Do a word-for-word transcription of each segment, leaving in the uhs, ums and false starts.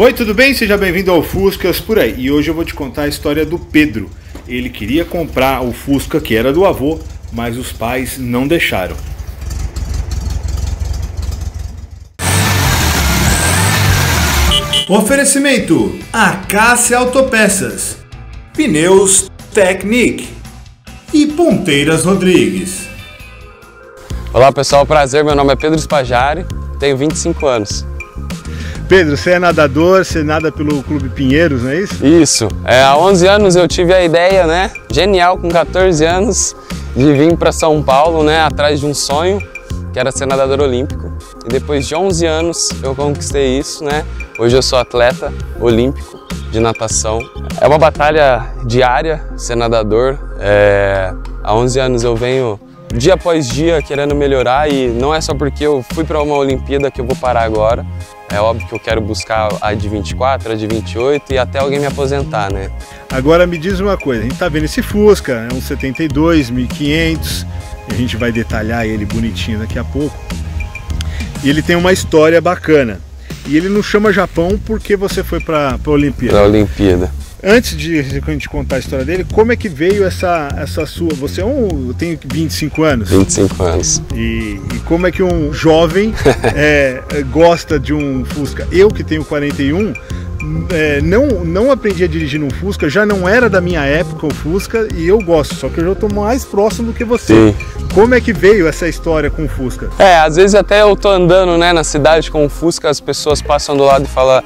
Oi, tudo bem? Seja bem-vindo ao Fuscas por aí. E hoje eu vou te contar a história do Pedro. Ele queria comprar o Fusca que era do avô, mas os pais não deixaram. Oferecimento: Acácia Autopeças, Pneus Technique e Ponteiras Rodrigues. Olá pessoal, prazer, meu nome é Pedro Spajari, tenho vinte e cinco anos. Pedro, você é nadador, você nada pelo Clube Pinheiros, não é isso? Isso. É, há onze anos eu tive a ideia, né, genial, com quatorze anos, de vir para São Paulo, né, atrás de um sonho, que era ser nadador olímpico. E depois de onze anos eu conquistei isso, né? Hoje eu sou atleta olímpico de natação. É uma batalha diária ser nadador. É, há onze anos eu venho dia após dia querendo melhorar, e não é só porque eu fui para uma Olimpíada que eu vou parar agora. É óbvio que eu quero buscar a de vinte e quatro, a de vinte e oito e até alguém me aposentar, né? Agora me diz uma coisa, a gente tá vendo esse Fusca, é um setenta e dois, mil e quinhentos, a gente vai detalhar ele bonitinho daqui a pouco. E ele tem uma história bacana. E ele não chama Japão porque você foi para a Olimpíada. Para a Olimpíada. Antes de a gente contar a história dele, como é que veio essa, essa sua... Você é um, tem vinte e cinco anos? vinte e cinco anos. E, e como é que um jovem é, gosta de um Fusca? Eu, que tenho quarenta e um, é, não, não aprendi a dirigir um Fusca, já não era da minha época o Fusca, e eu gosto, só que eu já estou mais próximo do que você. Sim. Como é que veio essa história com o Fusca? É, às vezes até eu tô andando, né, na cidade com o Fusca, as pessoas passam do lado e falam...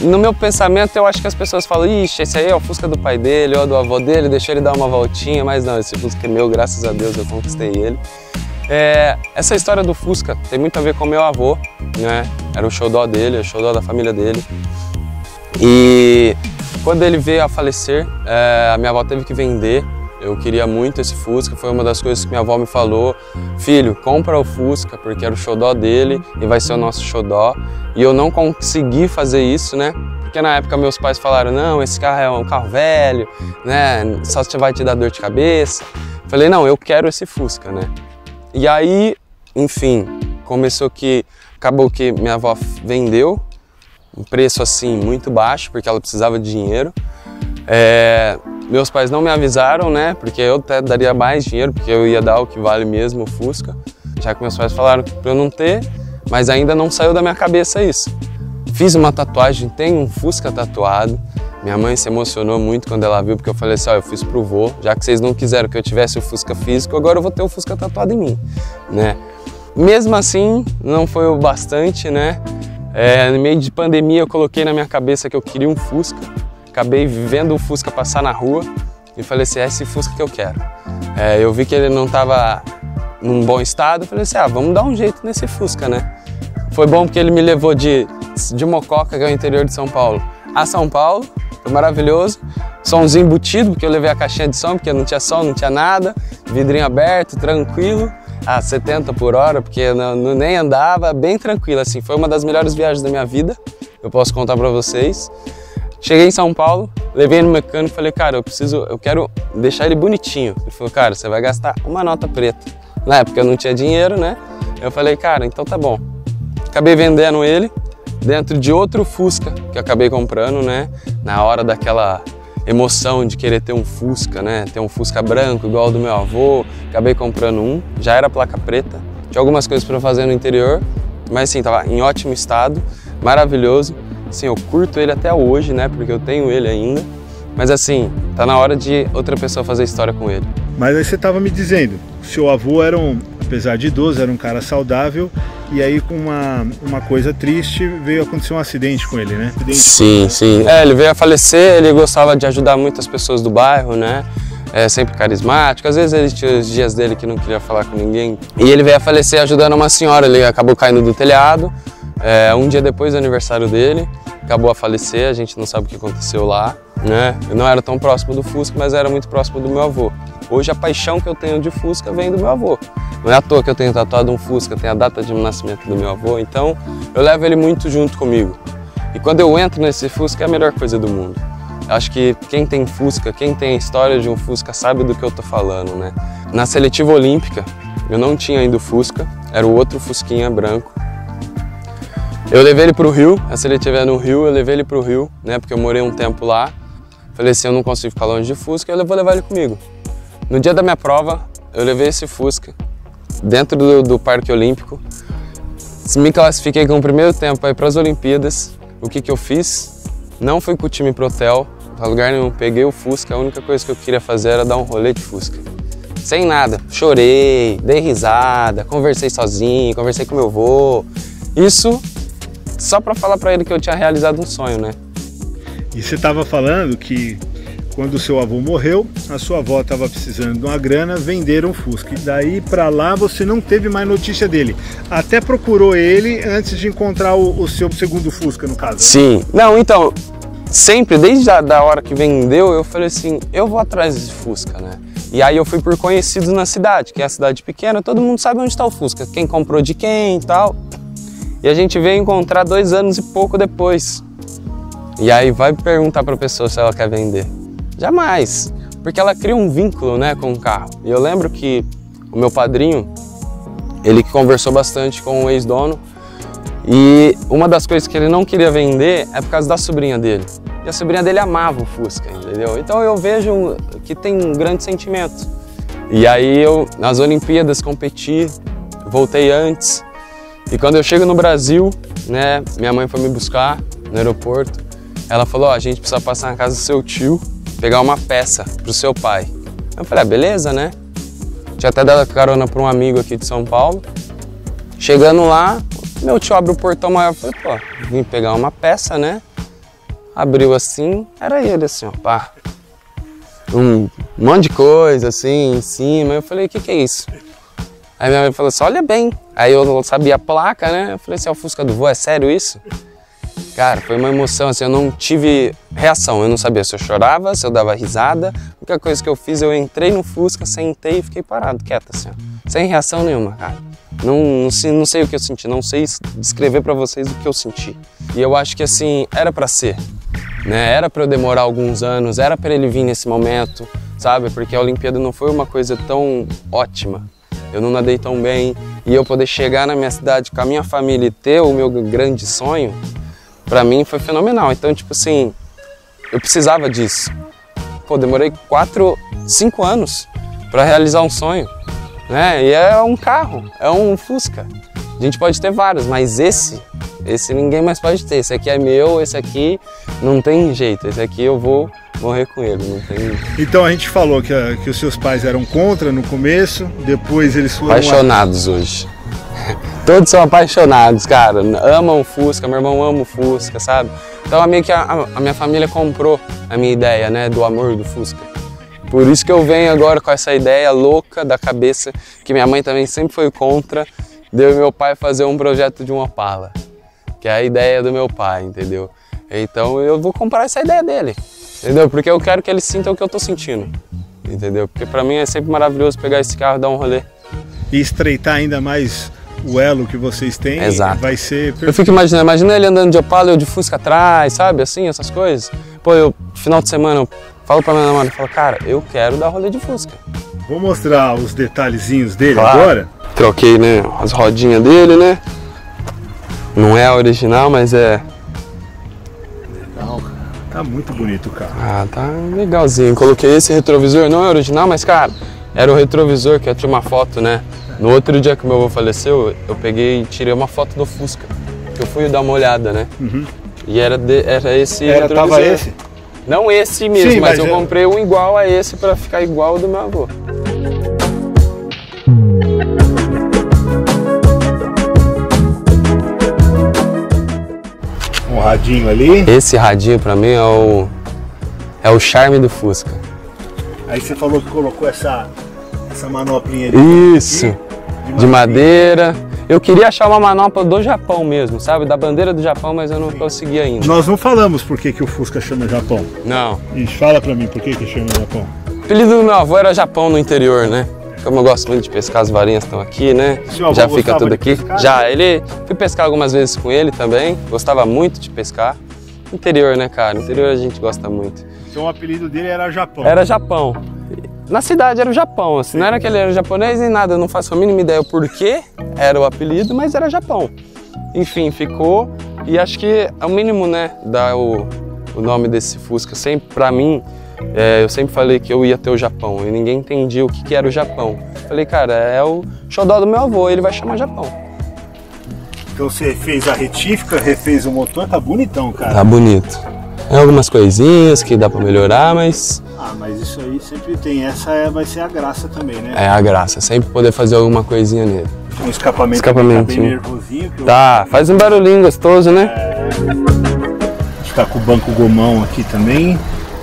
No meu pensamento, eu acho que as pessoas falam, ixi, esse aí é o Fusca do pai dele, ou do avô dele, deixou ele dar uma voltinha, mas não, esse Fusca é meu, graças a Deus eu conquistei ele. É, essa história do Fusca tem muito a ver com meu avô, né? Era o xodó dele, o xodó da família dele. E quando ele veio a falecer, é, a minha avó teve que vender. Eu queria muito esse Fusca, foi uma das coisas que minha avó me falou. Filho, compra o Fusca, porque era o xodó dele e vai ser o nosso xodó. E eu não consegui fazer isso, né? Porque na época meus pais falaram, não, esse carro é um carro velho, né? Só vai te dar dor de cabeça. Falei, não, eu quero esse Fusca, né? E aí, enfim, começou que... Acabou que minha avó vendeu, um preço assim muito baixo, porque ela precisava de dinheiro. É... Meus pais não me avisaram, né, porque eu até daria mais dinheiro, porque eu ia dar o que vale mesmo o Fusca, já que meus pais falaram para eu não ter, mas ainda não saiu da minha cabeça isso. Fiz uma tatuagem, tenho um Fusca tatuado, minha mãe se emocionou muito quando ela viu, porque eu falei assim, ó, eu fiz pro vô, já que vocês não quiseram que eu tivesse o Fusca físico, agora eu vou ter o Fusca tatuado em mim, né. Mesmo assim, não foi o bastante, né, é, no meio de pandemia eu coloquei na minha cabeça que eu queria um Fusca. Acabei vendo o Fusca passar na rua e falei assim, é esse Fusca que eu quero. É, eu vi que ele não estava num bom estado, falei assim, ah, vamos dar um jeito nesse Fusca, né? Foi bom porque ele me levou de, de Mococa, que é o interior de São Paulo, a São Paulo, foi maravilhoso. Somzinho embutido, porque eu levei a caixinha de som, porque não tinha som, não tinha nada, vidrinho aberto, tranquilo, a setenta por hora, porque não, não, nem andava, bem tranquilo, assim. Foi uma das melhores viagens da minha vida, eu posso contar para vocês. Cheguei em São Paulo, levei no mecânico e falei, cara, eu preciso, eu quero deixar ele bonitinho. Ele falou, cara, você vai gastar uma nota preta. Na época eu não tinha dinheiro, né? Eu falei, cara, então tá bom. Acabei vendendo ele dentro de outro Fusca que eu acabei comprando, né? Na hora daquela emoção de querer ter um Fusca, né? Ter um Fusca branco igual ao do meu avô. Acabei comprando um, já era placa preta. Tinha algumas coisas para fazer no interior, mas sim, tava em ótimo estado, maravilhoso. Assim, eu curto ele até hoje, né, porque eu tenho ele ainda, mas assim, tá na hora de outra pessoa fazer história com ele. Mas aí você tava me dizendo, seu avô era um, apesar de idoso, era um cara saudável, e aí com uma, uma coisa triste, veio acontecer um acidente com ele, né? Acidente. Sim, sim. É, ele veio a falecer, ele gostava de ajudar muitas pessoas do bairro, né, é sempre carismático, às vezes ele tinha os dias dele que não queria falar com ninguém, e ele veio a falecer ajudando uma senhora, ele acabou caindo do telhado, é, um dia depois do aniversário dele, acabou a falecer, a gente não sabe o que aconteceu lá, né? Eu não era tão próximo do Fusca, mas era muito próximo do meu avô. Hoje a paixão que eu tenho de Fusca vem do meu avô. Não é à toa que eu tenho tatuado um Fusca, tem a data de nascimento do meu avô, então eu levo ele muito junto comigo. E quando eu entro nesse Fusca é a melhor coisa do mundo. Eu acho que quem tem Fusca, quem tem a história de um Fusca sabe do que eu tô falando, né? Na seletiva olímpica, eu não tinha ainda o Fusca, era o outro Fusquinha branco. Eu levei ele para o Rio, a seletiva é no Rio, eu levei ele para o Rio, né, porque eu morei um tempo lá. Falei assim, eu não consigo ficar longe de Fusca, eu vou levar ele comigo. No dia da minha prova, eu levei esse Fusca dentro do, do Parque Olímpico. Me classifiquei com o primeiro tempo para ir para as Olimpíadas. O que que eu fiz? Não fui com o time pro hotel, para lugar nenhum, peguei o Fusca. A única coisa que eu queria fazer era dar um rolê de Fusca. Sem nada, chorei, dei risada, conversei sozinho, conversei com meu avô. Isso só para falar para ele que eu tinha realizado um sonho, né? E você estava falando que quando o seu avô morreu, a sua avó estava precisando de uma grana, venderam o Fusca. E daí para lá você não teve mais notícia dele. Até procurou ele antes de encontrar o, o seu segundo Fusca, no caso. Sim. Não, então, sempre, desde a da hora que vendeu, eu falei assim, eu vou atrás de Fusca, né? E aí eu fui por conhecidos na cidade, que é a cidade pequena, todo mundo sabe onde está o Fusca, quem comprou de quem e tal. E a gente veio encontrar dois anos e pouco depois. E aí vai perguntar para a pessoa se ela quer vender. Jamais, porque ela cria um vínculo, né, com o carro. E eu lembro que o meu padrinho, ele conversou bastante com o ex-dono, e uma das coisas que ele não queria vender é por causa da sobrinha dele. E a sobrinha dele amava o Fusca, entendeu? Então eu vejo que tem um grande sentimento. E aí eu, nas Olimpíadas, competi, voltei antes. E quando eu chego no Brasil, né, minha mãe foi me buscar no aeroporto. Ela falou, ó, a gente precisa passar na casa do seu tio, pegar uma peça pro seu pai. Eu falei, ah, beleza, né? Tinha até dado carona para um amigo aqui de São Paulo. Chegando lá, meu tio abre o portão maior. Eu falei, pô, vim pegar uma peça, né? Abriu assim, era ele assim, ó, pá. Um monte de coisa assim, em cima. Eu falei, o que que é isso? Aí minha mãe falou assim, olha bem. Aí eu não sabia a placa, né? Eu falei assim, é o Fusca do vô, é sério isso? Cara, foi uma emoção, assim, eu não tive reação. Eu não sabia se eu chorava, se eu dava risada. A única coisa que eu fiz, eu entrei no Fusca, sentei e fiquei parado, quieto, assim, ó, sem reação nenhuma, cara. Não, não, sei, não sei o que eu senti, não sei descrever pra vocês o que eu senti. E eu acho que, assim, era pra ser, né? Era pra eu demorar alguns anos, era pra ele vir nesse momento, sabe? Porque a Olimpíada não foi uma coisa tão ótima. Eu não nadei tão bem. E eu poder chegar na minha cidade com a minha família e ter o meu grande sonho, pra mim foi fenomenal. Então, tipo assim, eu precisava disso. Pô, demorei quatro, cinco anos pra realizar um sonho, né? E é um carro, é um Fusca. A gente pode ter vários, mas esse, esse ninguém mais pode ter. Esse aqui é meu, esse aqui não tem jeito. Esse aqui eu vou morrer com ele, não tem jeito. Então a gente falou que, a, que os seus pais eram contra no começo, depois eles foram... Apaixonados hoje. Todos são apaixonados, cara, amam o Fusca, meu irmão ama o Fusca, sabe? Então meio que a, a minha família comprou a minha ideia, né, do amor do Fusca. Por isso que eu venho agora com essa ideia louca da cabeça, que minha mãe também sempre foi contra, deu meu pai fazer um projeto de uma Opala, que é a ideia do meu pai, entendeu? Então eu vou comprar essa ideia dele, entendeu? Porque eu quero que ele sinta o que eu tô sentindo, entendeu? Porque pra mim é sempre maravilhoso pegar esse carro e dar um rolê. E estreitar ainda mais o elo que vocês têm. Exato. Vai ser... Perfeito. Eu fico imaginando, imagina ele andando de Opala, eu de Fusca atrás, sabe, assim, essas coisas. Pô, eu, final de semana, eu falo pra minha namorada, eu falo, cara, eu quero dar rolê de Fusca. Vou mostrar os detalhezinhos dele, claro. Agora. Troquei, né, as rodinhas dele, né. Não é a original, mas é... Legal, cara. Tá muito bonito o carro. Ah, tá legalzinho. Coloquei esse retrovisor, não é original, mas, cara, era o retrovisor que eu tinha uma foto, né. No outro dia que meu avô faleceu, eu peguei e tirei uma foto do Fusca, que eu fui dar uma olhada, né? Uhum. E era, de, era esse... Era, tava esse? Não esse mesmo, sim, mas, mas eu é... comprei um igual a esse para ficar igual ao do meu avô. Um radinho ali. Esse radinho para mim é o, é o charme do Fusca. Aí você falou que colocou essa... Essa manoplinha de... Isso, aqui, de, de madeira. Eu queria achar uma manopla do Japão mesmo, sabe? Da bandeira do Japão, mas eu não consegui ainda. Nós não falamos por que que o Fusca chama Japão. Não. E fala pra mim por que que chama Japão. O apelido do meu avô era Japão no interior, né? Como eu gosto muito de pescar, as varinhas estão aqui, né? Já fica tudo aqui. Pescar, Já, né? ele... Fui pescar algumas vezes com ele também. Gostava muito de pescar. Interior, né, cara? Interior a gente gosta muito. Então o apelido dele era Japão. Era Japão. Na cidade era o Japão, assim, não era que ele era japonês nem nada, eu não faço a mínima ideia o porquê era o apelido, mas era Japão. Enfim, ficou. E acho que é o mínimo, né, dar o, o nome desse Fusca. Sempre, pra mim, é, eu sempre falei que eu ia ter o Japão e ninguém entendia o que, que era o Japão. Falei, cara, é o xodó do meu avô, ele vai chamar Japão. Então você fez a retífica, refez o motor, tá bonitão, cara. Tá bonito. Tem algumas coisinhas que dá pra melhorar, mas... Ah, mas isso aí sempre tem. Essa é, vai ser a graça também, né? É a graça, sempre poder fazer alguma coisinha nele. Um escapamento, escapamento tá bem nervosinho. Que tá, eu... faz um barulhinho gostoso, né? É... A gente tá com o banco gomão aqui também.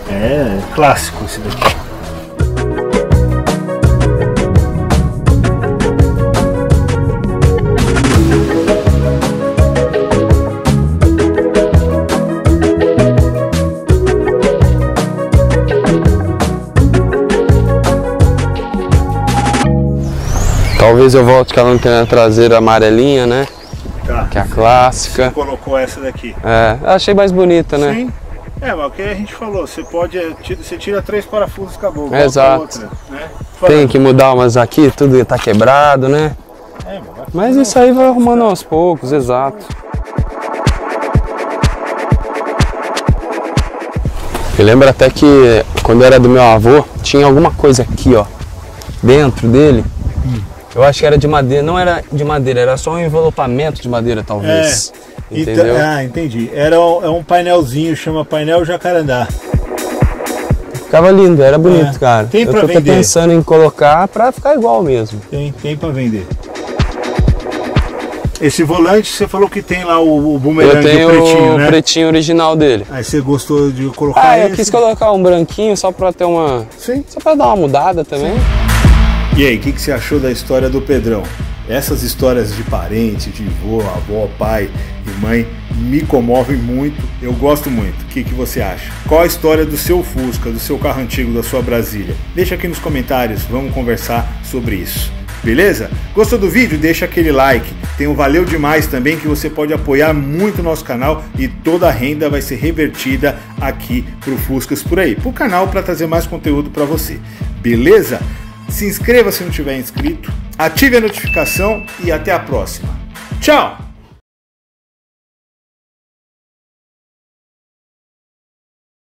É clássico esse daqui. Talvez eu volte com a lanterna traseira amarelinha, né? Tá. Que é a clássica. Você colocou essa daqui. É, achei mais bonita, né? Sim. É, mas o que a gente falou, você pode, você tira três parafusos e acabou. Exato. Outra, né? Tem que mudar umas aqui, tudo tá quebrado, né? É, mas, mas isso aí vai arrumando aos poucos, exato. Eu lembro até que quando era do meu avô, tinha alguma coisa aqui, ó, dentro dele. Hum. Eu acho que era de madeira, não era de madeira, era só um envelopamento de madeira, talvez. É. Entendeu? Ah, entendi. Era um, é um painelzinho, chama painel jacarandá. Ficava lindo, era bonito, é. Cara. Tem pra vender. Eu tô até pensando em colocar pra ficar igual mesmo. Tem, tem pra vender. Esse volante, você falou que tem lá o, o bumerangue pretinho, né? Eu tenho o né? pretinho original dele. Aí você gostou de colocar ah, esse? Ah, eu quis colocar um branquinho só pra ter uma... Sim. Só pra dar uma mudada também. Sim. E aí, o que, que você achou da história do Pedrão? Essas histórias de parente, de vô, avó, pai e mãe me comovem muito, eu gosto muito. O que, que você acha? Qual a história do seu Fusca, do seu carro antigo, da sua Brasília? Deixa aqui nos comentários, vamos conversar sobre isso. Beleza? Gostou do vídeo? Deixa aquele like. Tem um valeu demais também que você pode apoiar muito o nosso canal e toda a renda vai ser revertida aqui pro Fuscas por aí, pro canal, para trazer mais conteúdo para você. Beleza? Se inscreva se não tiver inscrito, ative a notificação e até a próxima. Tchau!